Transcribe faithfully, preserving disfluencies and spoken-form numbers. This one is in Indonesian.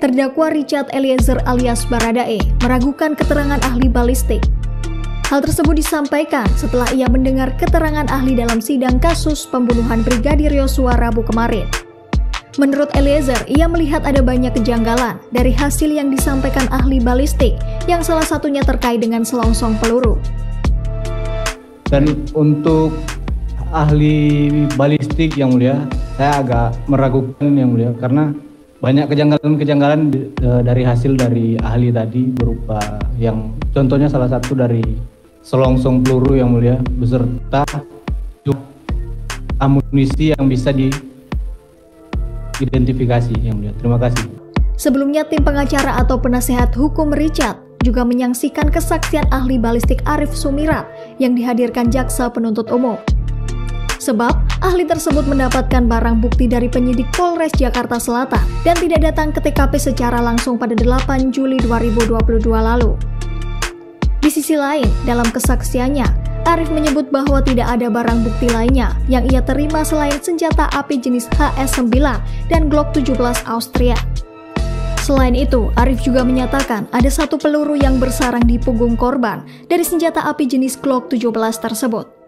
terdakwa Richard Eliezer alias Bharada E meragukan keterangan ahli balistik. Hal tersebut disampaikan setelah ia mendengar keterangan ahli dalam sidang kasus pembunuhan Brigadir Yosua Rabu kemarin. Menurut Eliezer, ia melihat ada banyak kejanggalan dari hasil yang disampaikan ahli balistik yang salah satunya terkait dengan selongsong peluru. Dan untuk ahli balistik yang mulia, saya agak meragukan yang mulia karena banyak kejanggalan-kejanggalan dari hasil dari ahli tadi berupa yang contohnya salah satu dari selongsong peluru yang mulia beserta amunisi yang bisa di identifikasi yang mulia. Terima kasih. Sebelumnya tim pengacara atau penasehat hukum Richard juga menyaksikan kesaksian ahli balistik Arif Sumira yang dihadirkan jaksa penuntut umum. Sebab ahli tersebut mendapatkan barang bukti dari penyidik Polres Jakarta Selatan dan tidak datang ke T K P secara langsung pada delapan Juli dua ribu dua puluh dua lalu. Di sisi lain, dalam kesaksiannya Arif menyebut bahwa tidak ada barang bukti lainnya yang ia terima selain senjata api jenis H S sembilan dan Glock tujuh belas Austria. Selain itu, Arif juga menyatakan ada satu peluru yang bersarang di punggung korban dari senjata api jenis Glock tujuh belas tersebut.